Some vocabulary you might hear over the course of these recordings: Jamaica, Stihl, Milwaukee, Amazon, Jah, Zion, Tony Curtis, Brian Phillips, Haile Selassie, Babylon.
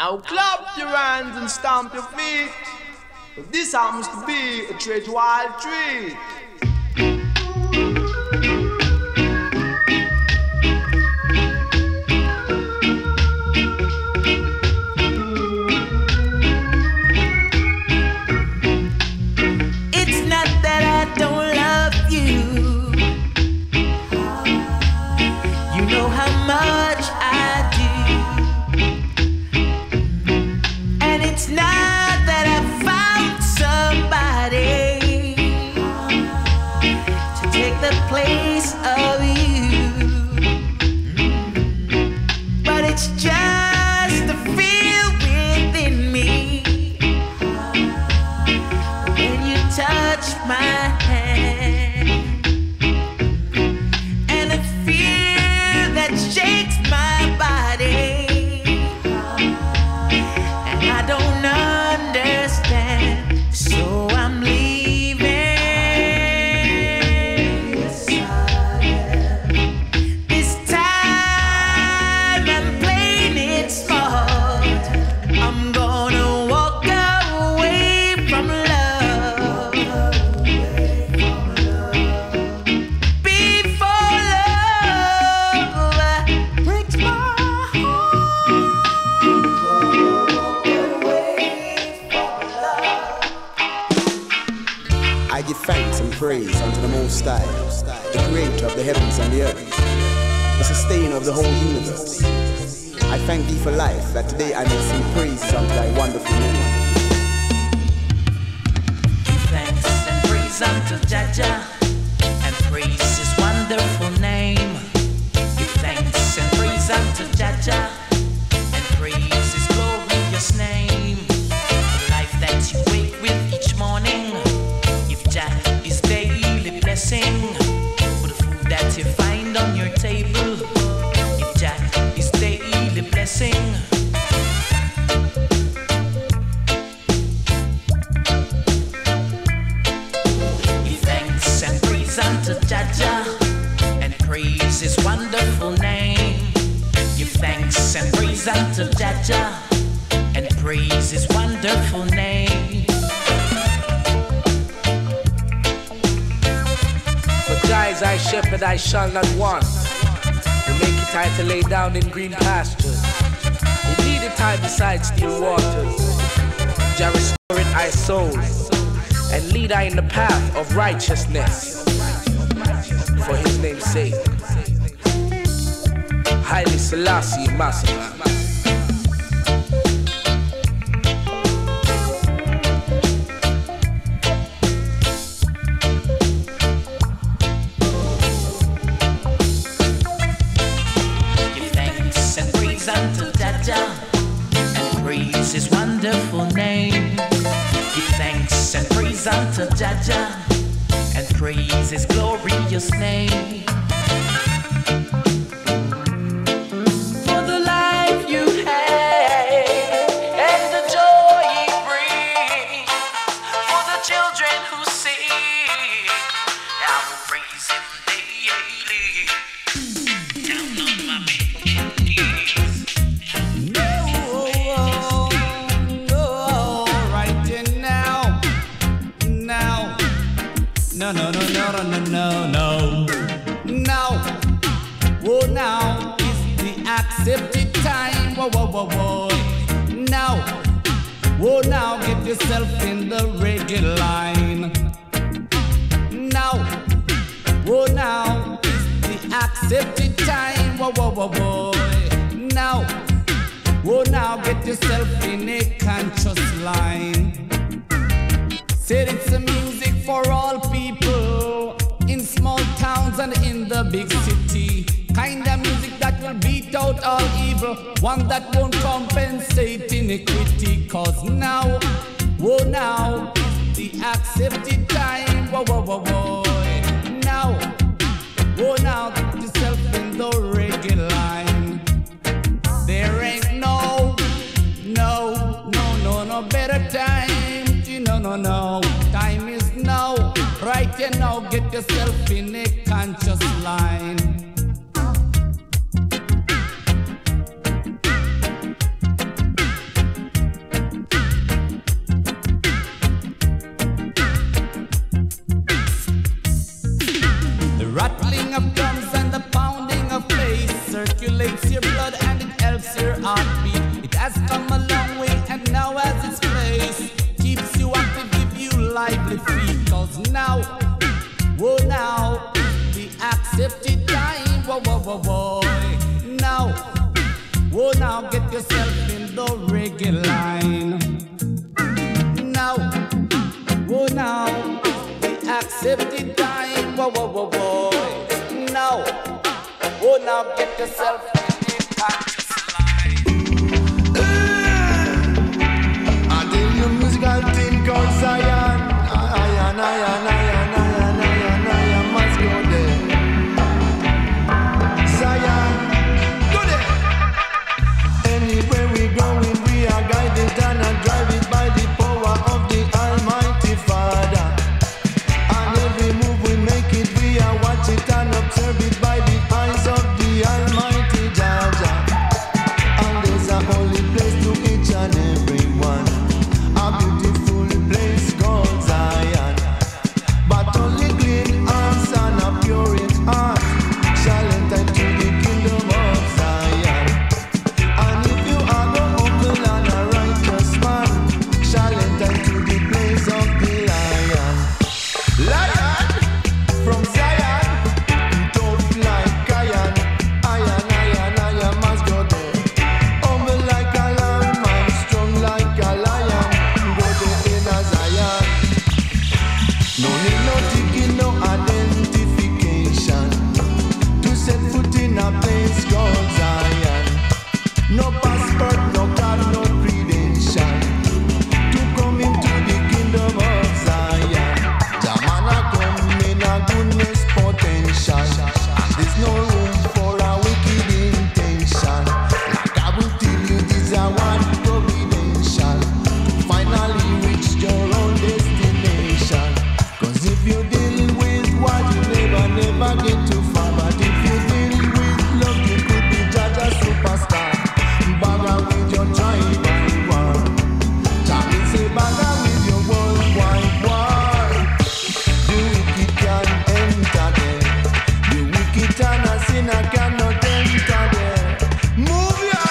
Now clap your hands and stamp your feet. This happens to be a treat wild treat. It's not that I don't love you. You know how much I do. And it's not place of you, but it's just the feel within me when you touch my hand, and the fear that shakes my body, and I don't understand, so I'm leaving. Praise unto the Most High, the Creator of the heavens and the earth, the Sustainer of the whole universe. I thank Thee for life, that today I may sing praises unto Thy wonderful name. Give thanks and praise unto Jah Jah, and praise His wonderful name. Give thanks and praise unto Jah Jah, and praise His glorious name. The life that you wake with each morning, give Jah blessing for the food that you find on your table. If Jah is daily blessing. Give thanks and praise unto Jah Jah, and praise His wonderful name. Give thanks and praise unto Jah Jah, and praise His wonderful name. As I shepherd, I shall not want. You make it time to lay down in green pastures. You need a time beside still waters. Jah restoring thy souls, and lead I in the path of righteousness, for His name's sake. Haile Selassie Master. And praise His wonderful name. Give thanks and praise unto Jah Jah, and praise His glorious name. For the life you have and the joy it brings, for the children who sing, I will praise Him daily. Oh, now is the accepted time. Whoa, whoa, whoa, whoa. Now, oh, now get yourself in the regular line. Now, oh, now is the accepted time. Whoa, whoa, whoa, whoa. Now, oh, now get yourself in a conscious line. Said it's a music for all people, in small towns and in the big city. Kind of music that will beat out all evil, one that won't compensate iniquity. Cause now, oh now, the accepted time. Whoa, whoa, whoa, whoa. Now, oh now, get yourself in the regular line. There ain't no better time. No. Time is now. Right here now, get yourself in a conscious line. lively feet. Cause now, whoa now, we accepted time. Whoa, whoa, whoa, whoa. Now, whoa now, get yourself in the reggae line. Now, whoa now, we accepted time. Whoa, whoa, whoa, whoa. Now, whoa now, get yourself in the time. I must go there. Zion, go there. Anywhere we're going, we are guided and driven by the power of the Almighty Father. And every move we make it, we are watch it and observe it by the eyes of the Almighty Jah. And there's a holy place to each and every one. A beautiful place called Zion, but only clean hearts and a pure in heart shall enter to the kingdom of Zion. And if you are the humble and a righteous man, shall enter to the place of the lion. Lion from Zion, tough like iron, iron, iron, iron must go there. Humble like a lamb and strong like a lion. No need no ticket, no identification to set foot in a place called Zion. No passport, no card, no credential to come into the kingdom of Zion. Jamana come in a goodness potential, and there's no room for a wicked intention. Like I will tell you, this is one providential to finally reach your own destination. If you deal with what you never, never get too far. But if you deal with love, you could be judged a superstar. Baga with your tribe and war. Charlie say baga with your worldwide war. The wicked can enter there. The wicked and a sinner cannot enter there. Move ya!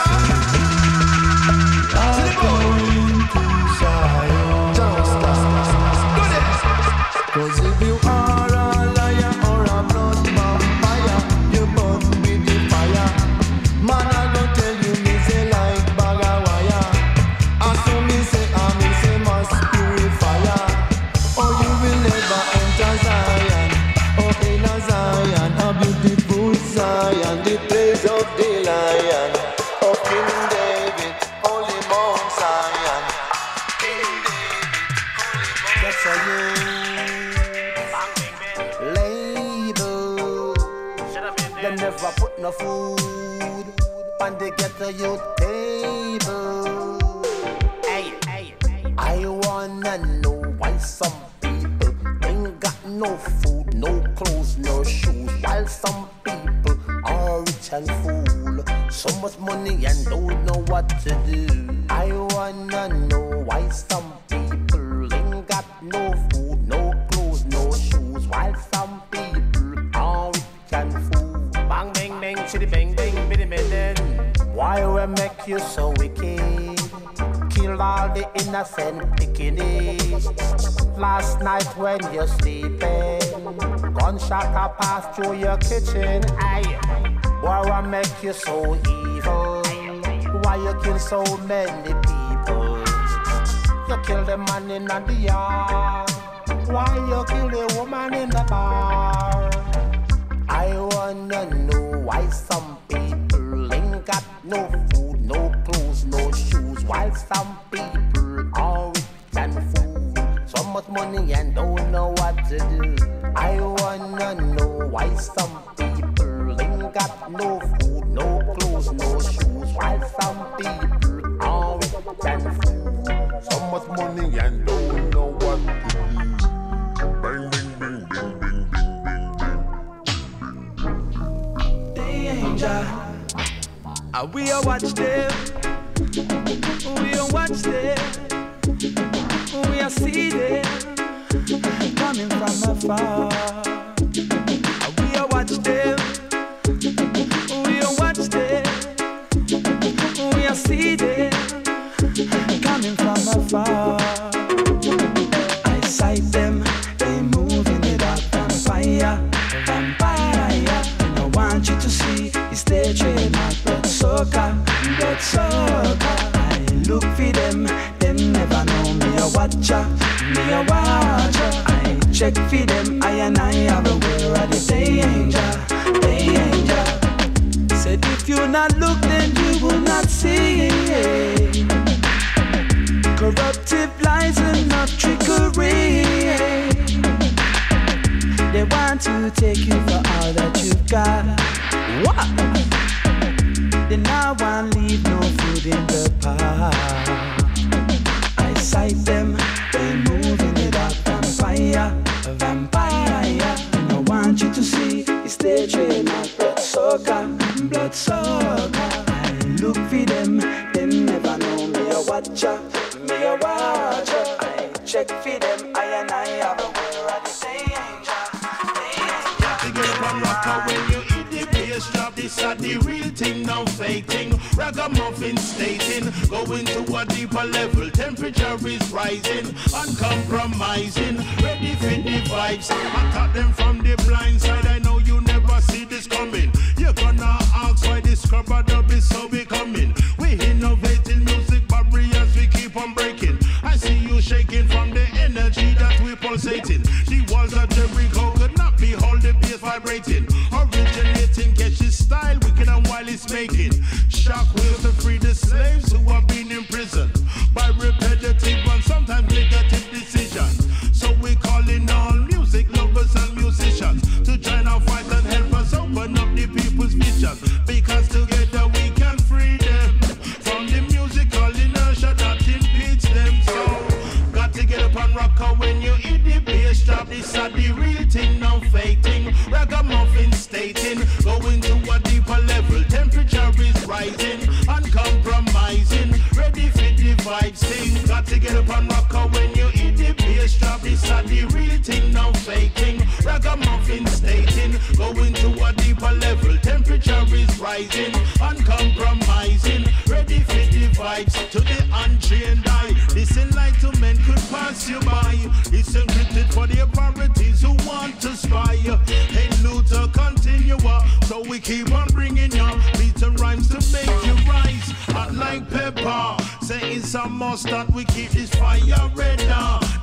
I'm going to Zion. Cause if you are a liar or a blood vampire, you burn with the fire. Man, I don't tell you, me say like bag of wire. And so me say must purifier. Or you will never enter Zion. Or in a Zion, a beautiful Zion, the place of the lion. Of King David, holy Mount Zion. King David, holy Mount Zion. That's how you. Never put no food on the ghetto youth table. Hey, hey, hey. I wanna know why some people ain't got no food, no clothes, no shoes, while some people are rich and fool. So much money and don't know what to do. I wanna know why some people ain't got no food, no clothes, no shoes, while some people are rich and fool. Bang, bang, bang, chitty, bang, bang, bitty, bitty, bitty. Why we make you so wicked? Kill all the innocent pickiness. Last night when you're sleeping, gunshot a pass through your kitchen. Aye. Why we make you so evil? Why you kill so many people? You kill the man in the yard. Why you kill the woman in the bar? I wanna know why some people ain't got no food, no clothes, no shoes, while some people are rich and fool. So much money and don't know what to do. I wanna know why some people ain't got no food, no clothes, no shoes, while some people are rich and fool. So much money and don't know what to do. We are watch them. We are watch them. We are see them coming from afar. We are watch them. We are watch them. We are see them coming from afar. I like them, they moving it up. Vampire, and I want you to see it's their trademark. Blood soca, I look for them never know me a watcher, I check for them, I and I have a way of the danger. Said if you not look, then you will not see. Corruptive lies and not trickery. They want to take you for all that you've got. What? They now want to leave no food in the pot. I sight them, they moving it up. Vampire, and I want you to see it's their trademark. Blood soca. I look for them never know me a watcher. I check for them, I and I have a winner at the danger. They get one rocker when you eat the bass drop. This are the real thing, no faking. Ragamuffin stating, going to a deeper level. Temperature is rising, uncompromising. Ready for the vibes. Attack them from the blind side. I know you never see this coming. You're gonna ask why this scrubber dub is so becoming. We innovating music barriers, we keep on breaking. I see you shaking from the energy that we pulsating. The walls of Jericho could not be holding bass vibrating. Originating catchy style, wicked and wild it's making. Shockwaves to free the slaves who have been imprisoned by repetitive and sometimes negative decisions. So we calling all music lovers and musicians to join our fight and help us open up the people's vision. Because together we can free them from the musical inertia that impedes them. So got to get up and rock out when you eat the bass drop. This are the real thing, no fake thing. Ragamuffin stating, going to a deeper level. Temperature is rising, uncompromising. Ready for the vibes thing. Got to get up and rock out when you eat the bass drop. This are the real thing, no fake thing. Ragamuffin stating, going to a deeper level. Temperature is rising, uncompromising. Ready for the vibes to the unchained eye. This enlightenment could pass you by. It's encrypted for the authorities who want to spy. Hey, Luther, continue up, so we keep on bringing you beats and rhymes to make you rise. Hot like pepper, say it's a must that we keep this fire red.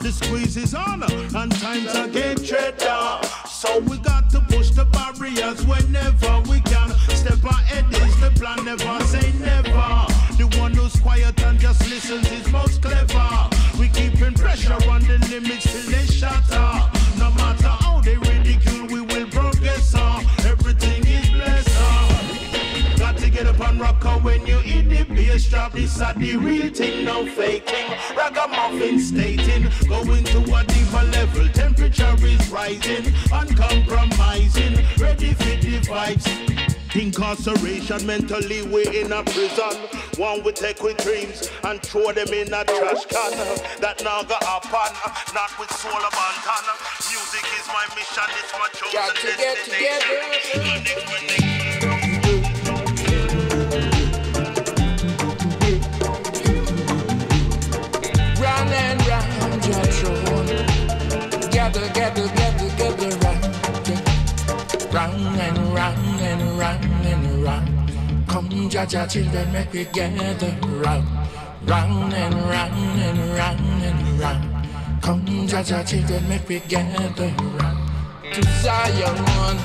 The squeeze is on and times are getting redder. So we got to push the barriers whenever we can. Step ahead is the plan, never say never. The one who's quiet and just listens is most clever. We keeping pressure on the limits till they shatter. No matter how they ridicule, we will progress on. Everything is blessed on. Got to get up and rock out when you eat the bass drop. This are the real thing, no faking. Ragamuffin stating, going to a deeper level. Temperature is rising, uncompromising. Ready for the vibes. Incarceration, mentally we in a prison. One we take with dreams and throw them in a trash can. That now got happen, not with soul abandon. Music is my mission, it's my chosen got to destination. Get together. Come, Jah Jah children, make we gather round, round and round and round and round. Come, Jah Jah children, make we gather round to Zion.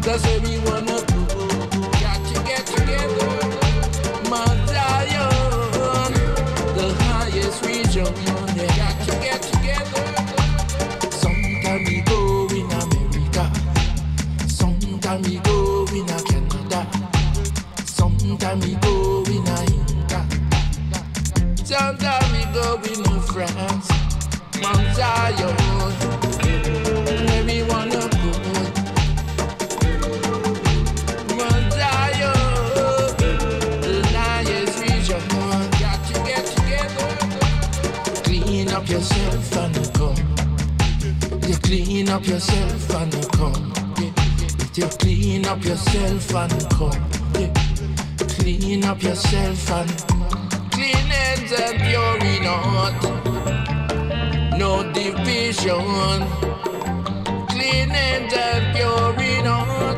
Does everyone approve? Got to get together, Mount Zion, the highest region. Got to get together. Sometime we go in America, sometime we go in Canada. Sometime we go in India, sometime we go in France, Mount Zion, where we wanna go. Mount Zion, the highest region. Got to get together. Clean up yourself and come. You clean up yourself and come. You clean up yourself and come. Yeah. Clean up yourself and clean hands and pure in heart. no division, clean hands and pure in heart.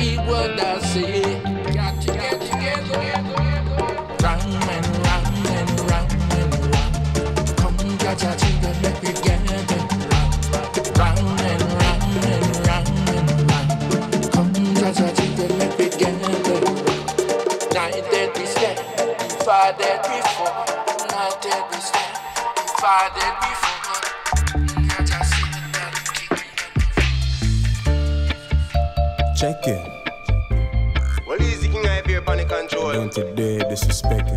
It would I say, got to get together. Round and round and round and round, come catch a chicken, let me get it. Round and round and round and round, come catch a chicken, let me get it. Night that we step, far that we fall, night that we step. I did before. Check it. What is the king I have here upon the control? Don't you dare disrespect it.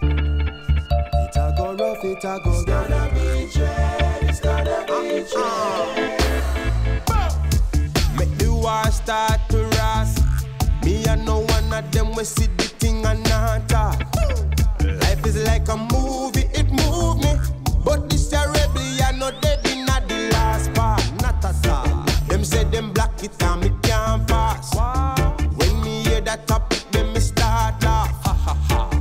It's a go rough, it's a go rough. It's gonna be dread, it's gonna be dread. Make the war start to rust. Me and no one of them will see the thing and not talk. Life is like a movie, it move me. But this a rebellion, no dead in the last part, not at all. Them say them black it and me can't pass. Wow. When me hear that topic, then me start laugh.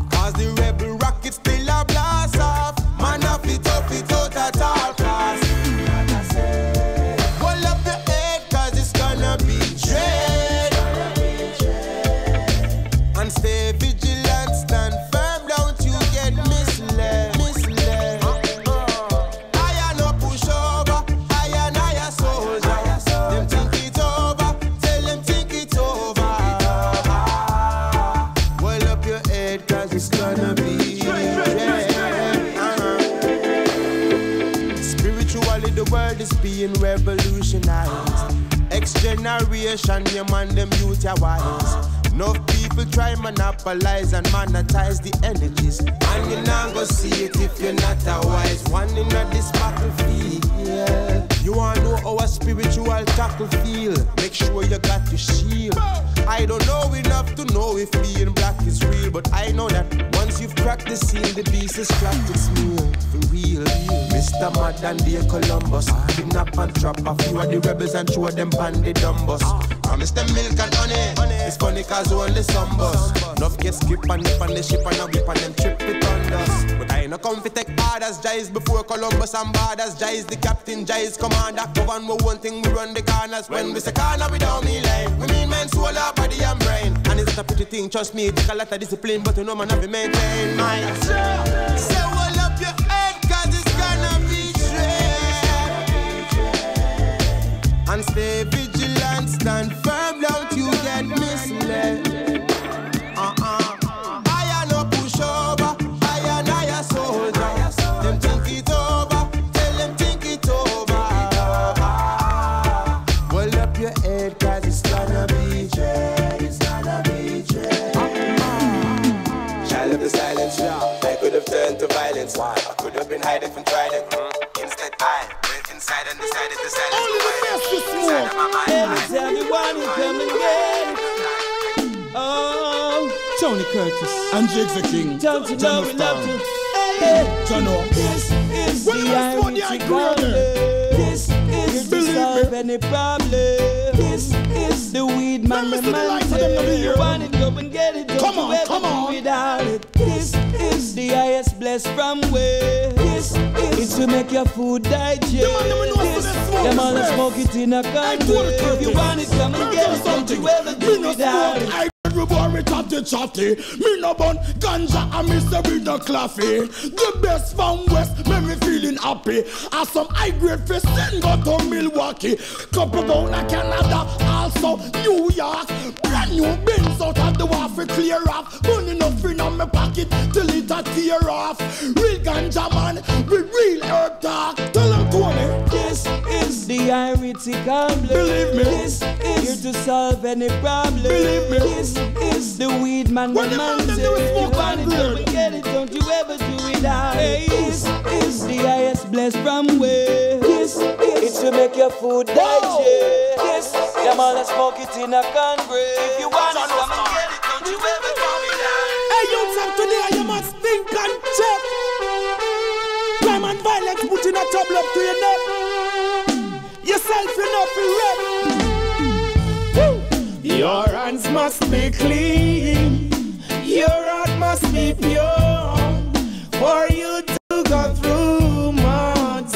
Cause the rebel rocket still a blast off. Man up it up, it out at all class. Pull up your head, cause it's gonna be dread. And stay vigilant, stand firm, don't you get misled. Being revolutionized. X generation, your man, them youth are wise. Enough people try monopolize and monetize the energies. And you're not gonna see it if you're not a wise one in this battlefield. Yeah. You wanna know how a spiritual tackle feel? Make sure you got your shield. I don't know enough to know if being black is real, but I know that once you've cracked the seal, the beast is cracked its meal. For real. Mr. Modern Day Columbus, kidnap and trap a few of the rebels and throw them bandit dumbers. Promise them milk and honey. It's funny cause only some bus. Enough get skip and nip and they ship and a whip and them trip it on us. But I no come fi take orders, Jah is before Columbus and borders. Jah is the captain, Jah is commander. Govern we one thing, we run the corners. When we say corner, we don't mean line. We mean man, soul, body and brain. And it's a pretty thing, trust me, it take a lot of discipline, but you know man have to maintain my soul. Say well up your head cause it's gonna be dread. And stay vigilant, stand firm, don't you get misled. I could have been hiding from trident. Instead, I went inside and decided. Only the best is smooth. Everyone is coming again. Oh, Tony Curtis and Jake the King. Don't you know we love you? Hey, this is the irony problem. This is the solve any problem. This is the weed man. You want it, go and get it. Come on, come on. Without it, this is the highest bless from where. This is to make your food digest. Them all the smoke it in a country. If you want it, come and get it. Don't you ever do without it. Everybody chatty. Me no bun ganja and me say we no claffy. The best from West make me feeling happy. As some high grade fish then go to Milwaukee. Couple down to Canada, also New York. Brand new bins out of the waffle clear off. Money nothing on my pocket till it a tear off. Real ganja man with real herb talk. Tell him Tony. This is the irony complex. Believe me. This is here to solve any problem. Believe me. This is the weed man. When the man says you want it, don't you get it, don't you ever do it out. Hey, this is the highest blessed from where. This is to make your food digest. This them all that smoke it in a country. If you want it, come and get it, don't you ever do it out. Hey, you talk today, you must think and check. Crime and violence put in a trouble up to your neck. Yourself enough in rep. Your hands must be clean, your heart must be pure, for you to go through much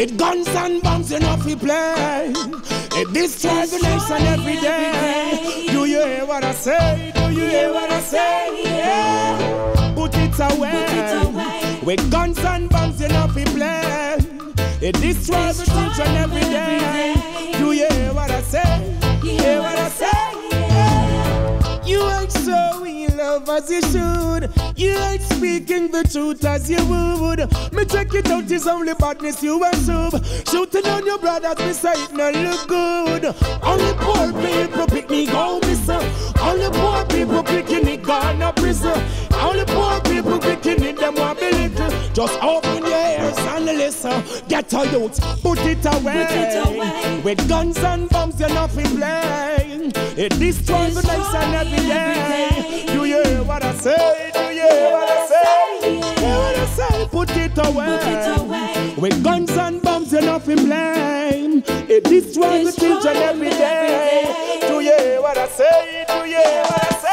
With guns and bombs, you know we play. It destroys the nation every day. Do you hear what I say? Do you hear what I say? Yeah. Put it away. With guns and bombs, you know we play. It destroys the children every day. Do you hear what I say? You hear what I say? You ain't showing love as you should. You ain't speaking the truth as you would. Me check it out, it's only badness you assume. Shooting on your brothers, me say it no look good. Only poor people pick me go missing. Only poor people picking me gone to prison. Only poor people picking it, them want be little. Just open your ears and listen. Get your youth, put it away. Put it away. With guns and bombs, you're not in play. It destroys the nation every day. Do you hear what I say? Do you hear what I say? Hear what I say? Put it away. Put it away. With guns and bombs, you're not in play. It destroys the children every day. Do you hear what I say? Do you hear what I say?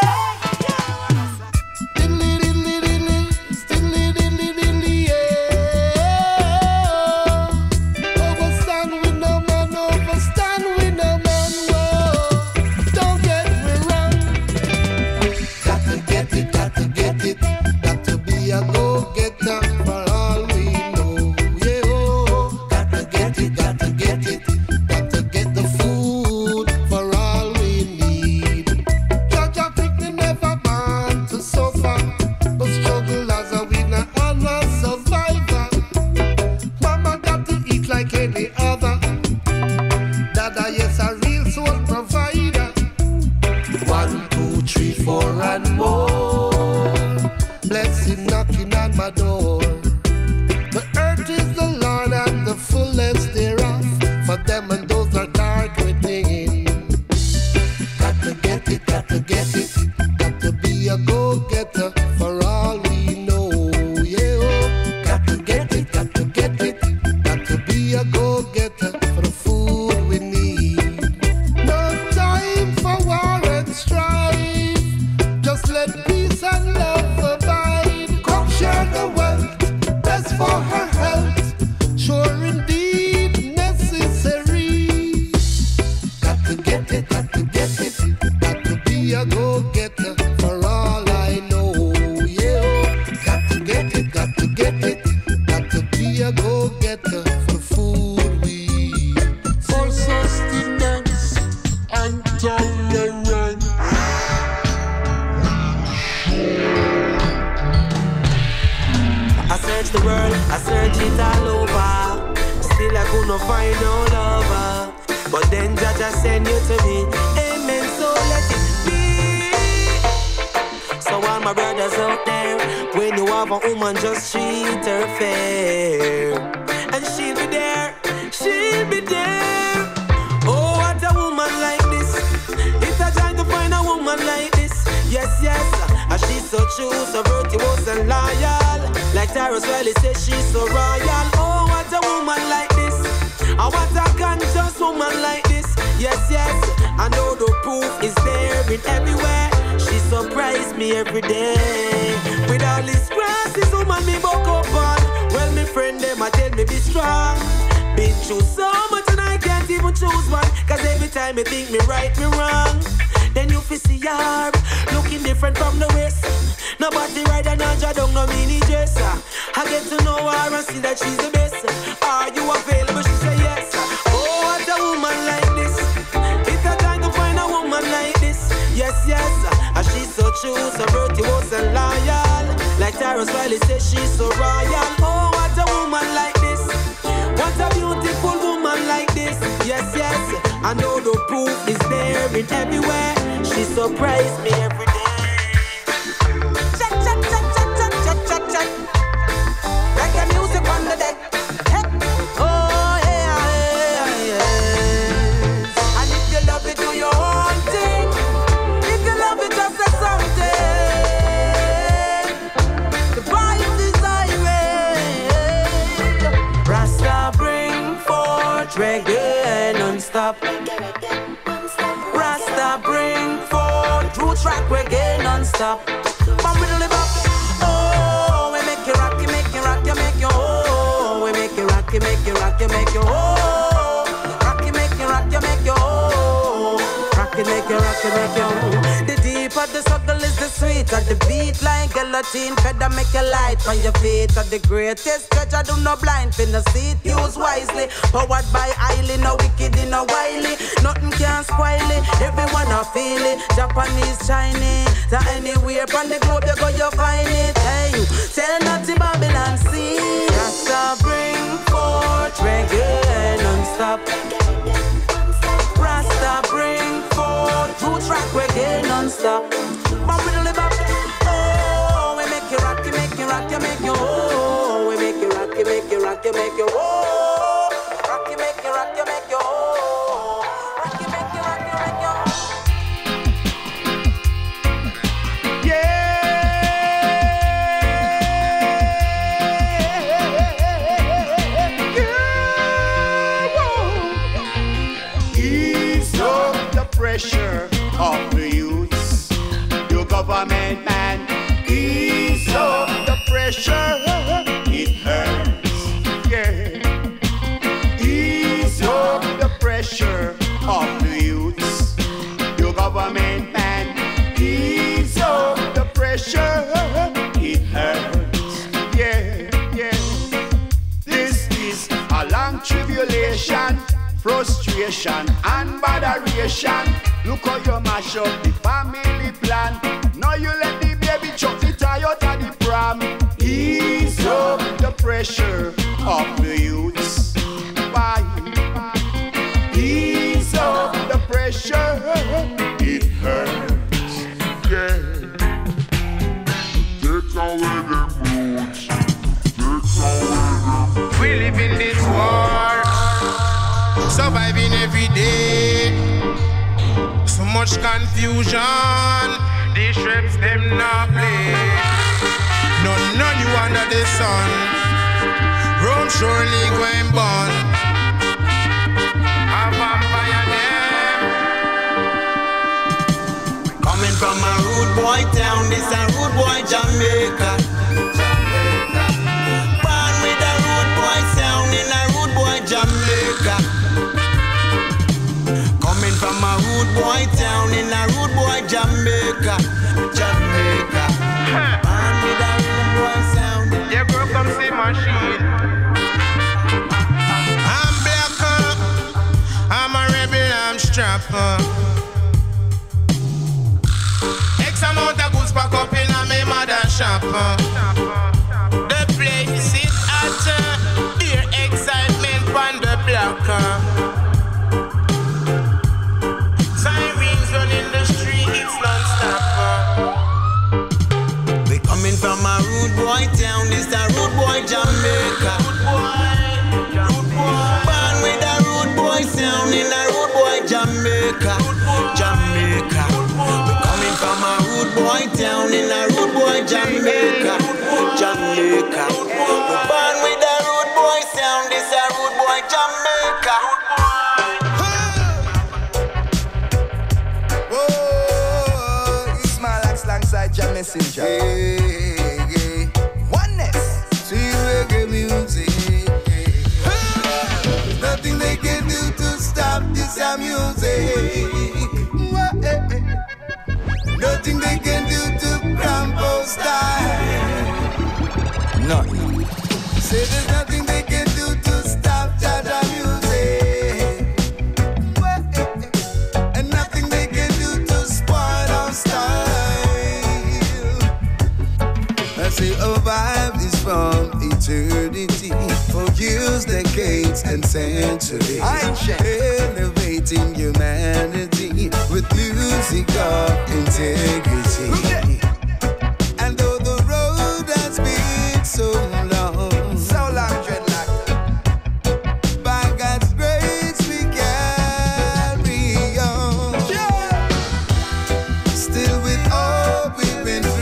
Make it rock, you make it rock, you make it make you oh. Rock it, make you rock, you make you oh. Rock it, make you rock, you make you oh. The deeper the struggle is the sweeter. The beat like guillotine feather make you light on your feet. Of the greatest treasure, do no blind fin the seat. Use wisely, powered by Haile, no wicked in no wily. Nothing can spoil it, everyone a feel it. Japanese, Chinese, so anywhere on the globe you go, you find it. Hey, you tell nothing Babylon see. Rasta bring forth reggae non-stop. Rasta bring forth two track reggae non-stop. But we don't live up. Oh, we make you rock, you make you rock, you make you oh. We make you rock, you make you rock, you make you oh. Rock, you make you rock, you make you oh. Rock, you make you rock, you make you oh. Yeah. Ease up the pressure of the youths. Your government man, ease up the pressure. It hurts, yeah. Ease up the pressure of the youths. Your government man, ease up the pressure. It hurts, yeah, yeah. This is a long tribulation, frustration and botheration. Look how you mash up the family plan. Now you let the baby chuck the out of the pram. Ease up the pressure of the youths. Bye. Ease up the pressure. It hurts. Yeah. Take away the moods. Take away the moods. We live in this war, surviving every day. So much confusion, these shrimps them not play. None you under the sun, Rome surely going born. A vampire them. Coming from a rude boy town, this a rude boy Jamaica. Born with a rude boy sound in a rude boy Jamaica. From a rude boy town in a rude boy Jamaica, Jamaica. And with a rude boy sound. Yeah, girl, come see my shit. I'm black up, I'm a rebel, I'm strapped up. X amount of goods pack up in my mother's shop. The place is at dear excitement from the block. From a rude boy town, this a rude boy Jamaica. Rude boy, born with a rude boy sound in a rude boy Jamaica, Jamaica. We coming from a rude boy town in a rude boy Jamaica, Jamaica. We born with a rude boy sound, this a rude boy Jamaica. Jah messenger, yeah, yeah. Oneness. See reggae music. There's nothing they can do to stop this music. Nothing they can do to crumble style. Nothing. Say there's nothing they can do to stop Jah music. Our vibe is from eternity, for years, decades, and centuries. Elevating humanity with music of integrity. And though the road has been so long, dreadlock, by God's grace we carry on. Still with all we've been through.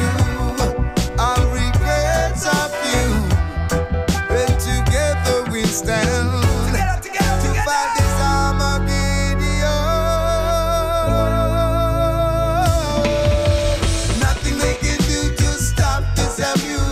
Stand together, to fight this Armageddon. Nothing they can do to stop this music.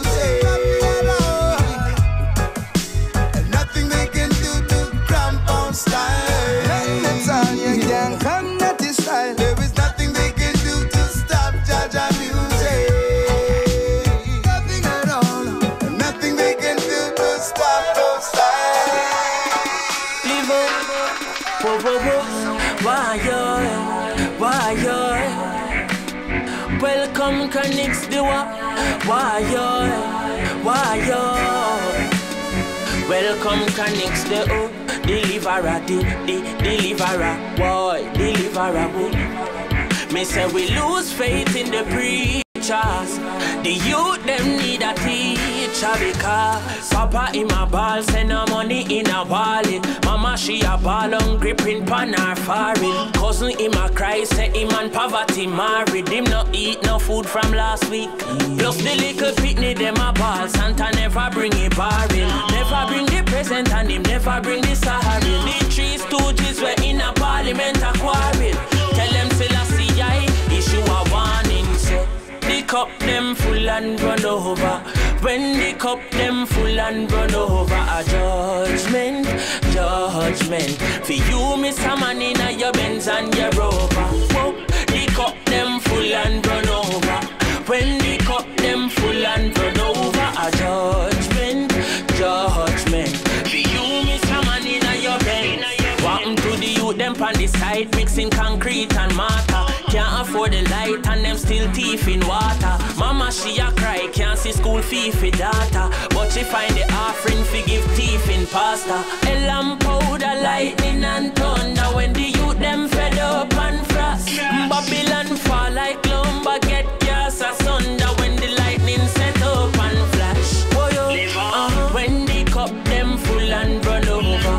evil. Whoa, whoa, whoa. Why you're welcome, Connects the war. Why you're welcome, Connects the oh. Deliverer, deliverer, boy, deliverer, boy. Me say we lose faith in the preachers. The youth them need a teacher because Papa in my ball send her money in a wallet. Mama she a ball on gripping pan her forehead. Cousin him a cry say him and poverty married. Him not eat no food from last week. Plus the little pitney them a ball. Santa never bring a barrel. Never bring the present and him never bring the Sahara. The three stooges were in a parliament a quarrel. Tell them Selassie I issue a warning so. The cup them full and run over. When the cup them full and run over. A judgment, judgment. For you miss a man in a your Benz and your Rover. The cup them full and run over. When the cup them full and run over. A judgment, judgment. For you miss a man in a your Benz. Walking to the youth them on the side mixing concrete and mortar. Can't afford the light and them still teeth in water. Mama she a cry, can't see school fee for data. But she find the offering fi give teeth in pasta. A lamp powder, lightning and thunder. When the youth them fed up and frost. Babylon fall like lumber, get cast asunder. When the lightning set up and flash. Oh, yo. When the cup them full and run over.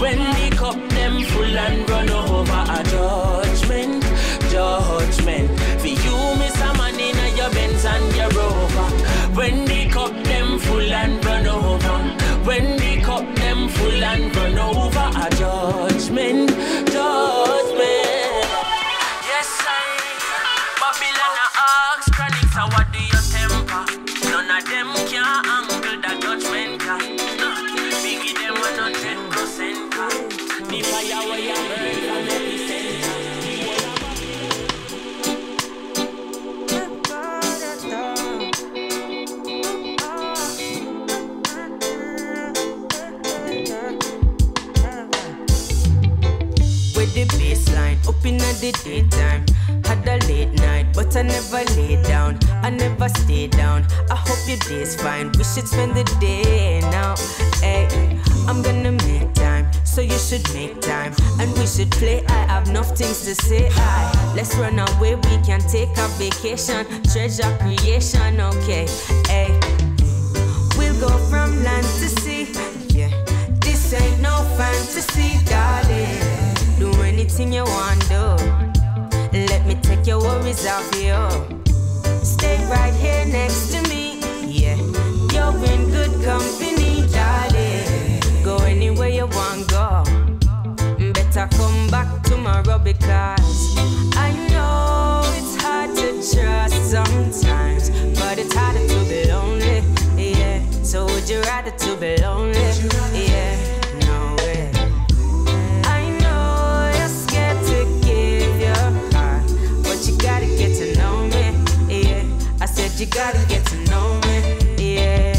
When the cup them full and run over. A judgment. Judgment. For you miss a man in your Benz and your Rover. When they cup them full and run over. When they cup them full and run over. A judgment, judgment. Yes, I Babylon asks Chronics how do your temper. None of them can angle the judgment. Biggie them 100%. The fire where you burn. The baseline, up in the daytime. Had a late night, but I never lay down. I never stay down. I hope your day's fine. We should spend the day now. Hey, I'm gonna make time, so you should make time. And we should play. I have enough things to say. Aye. Let's run away. We can take a vacation. Treasure creation, okay. Hey, we'll go from land to sea. Yeah, this ain't no fantasy, darling. Do anything you want, do. Let me take your worries off you. Stay right here next to me. Yeah, you're in good company, darling. Go anywhere you want, go. Better come back tomorrow because I know it's hard to trust sometimes, but it's harder to be lonely. Yeah, so would you rather to be lonely? Yeah. You gotta get to know me, yeah.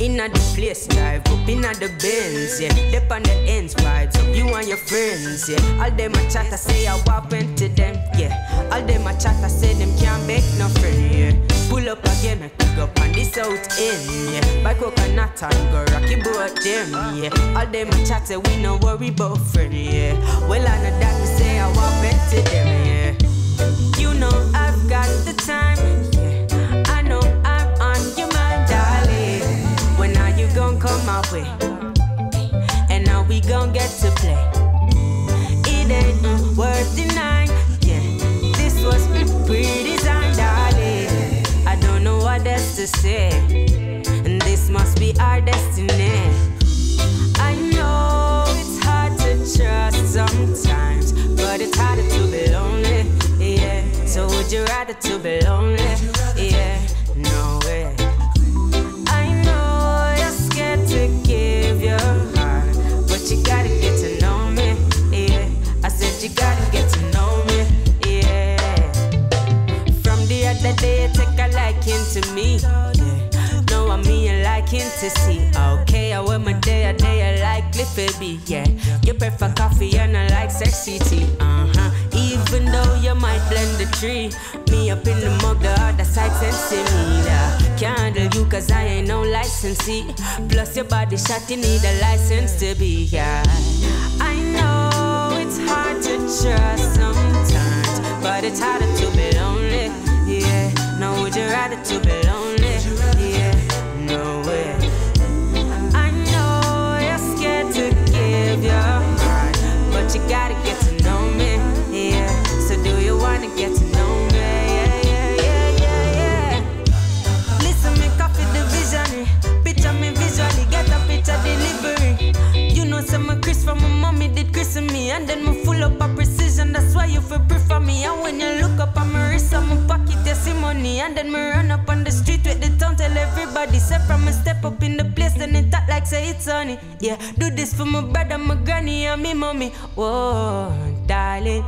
Inna the place, dive up inna the bins, yeah. Dep on the ends, vibes up you and your friends, yeah. All them a chat, I say I went to them, yeah. All them a chat, I say them can't make no friend, yeah. Pull up again and pick up on this out end, yeah. Buy coconut and go rocky boat them, yeah. All them a chat, say we no worry about friend, yeah. Well I know that, we say I went to them, yeah. You know I've got the time, yeah. I know I'm on your mind, darling. When are you gonna come my way? And now we gonna get to play. It ain't worth denying, yeah. This was pre-designed, darling. I don't know what else to say, and this must be our destiny. I know it's hard to trust sometimes, but it's harder to be lonely. Yeah, so would you rather to be lonely? Yeah, no way. I know you're scared to give your heart, but you gotta get to know me. Yeah, I said you gotta get to know me. Yeah, from the other day, take a liking to me. Yeah. No, I mean a liking to see. Okay, I wear my day, a day I like live baby, yeah. You prefer coffee and I like sexy tea, Even though you might blend the tree, me up in the mug, the other side sensing me. Can't handle you cause I ain't no licensee. Plus your body shot, you need a license to be, yeah. I know it's hard to trust sometimes, but it's harder to be lonely, yeah. No, would you rather to be lonely, yeah? No way. I know you're scared to give your heart, but you gotta get to know me, yeah. So do you wanna get to know me, yeah, yeah, yeah, yeah, yeah. Listen, me copy the visionary, picture me visually, get a picture delivery. You know some of Chris from my mommy did Chris and me, and then me full up a precision, that's why you feel prefer me. And when you look up at my wrist, I'm a pocket, you see money, and then me run up on the street with the town, tell everybody, say from a step up in the place, then it act like say it's honey. Yeah, do this for my brother, my granny, and me mommy. Whoa, darling.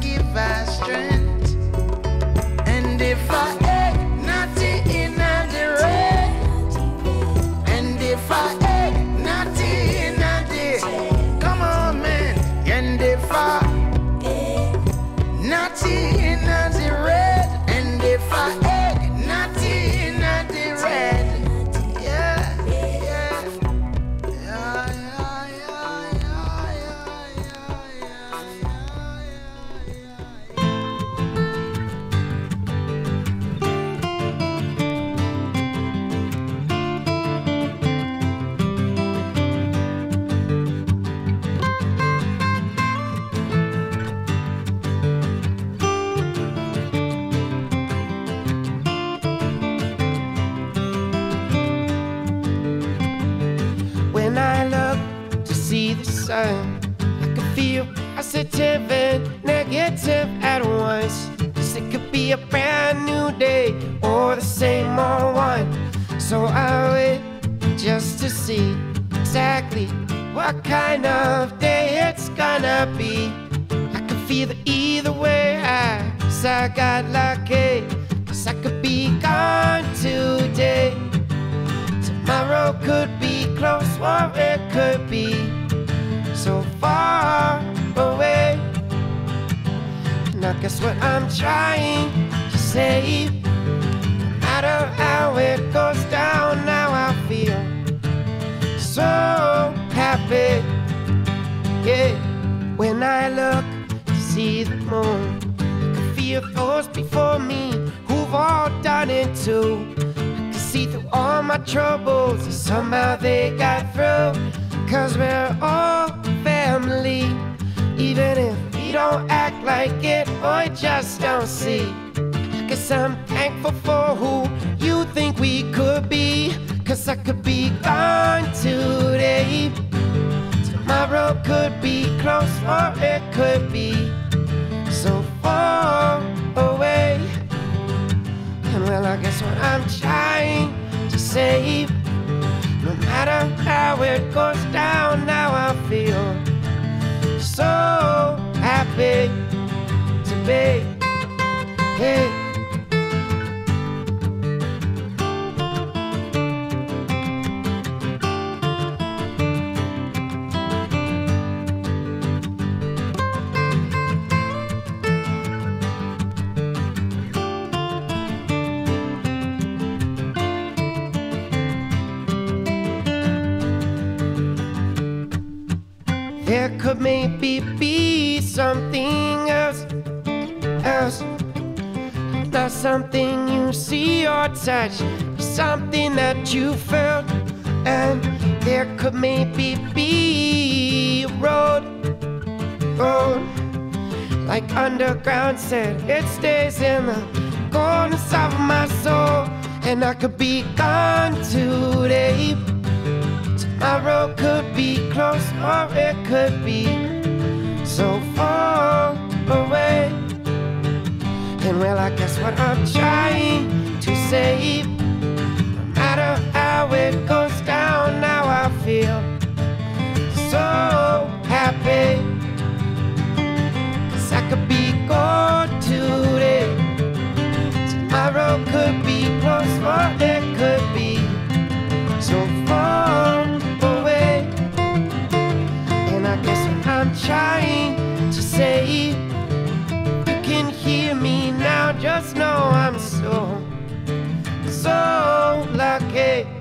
Give us strength Know I'm so lucky.